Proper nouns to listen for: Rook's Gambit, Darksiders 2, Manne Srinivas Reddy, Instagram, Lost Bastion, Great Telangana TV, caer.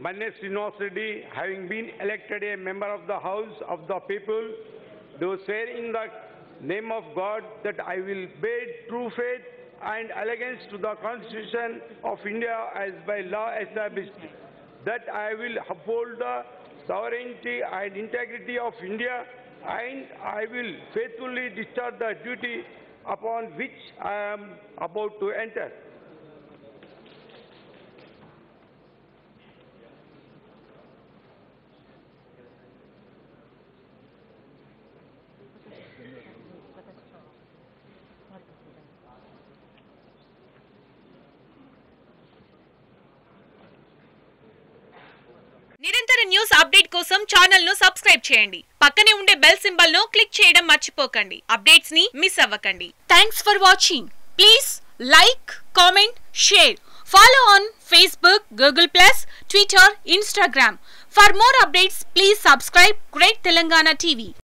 Manne Srinivas Reddy, having been elected a member of the House of the People, do swear in the name of God that I will bear true faith and allegiance to the Constitution of India as by law established, that I will uphold the sovereignty and integrity of India, and I will faithfully discharge the duty upon which I am about to enter. నిరంతర news update కోసం channel ను subscribe చేయండి. పక్కనే ఉండే bell symbol ను click చేయడం మర్చిపోకండి. Updates ని మిస్ అవ్వకండి. Thanks for watching. Please like, comment, share. Follow on Facebook, Google+, Twitter, Instagram. For more updates, please subscribe Great Telangana TV.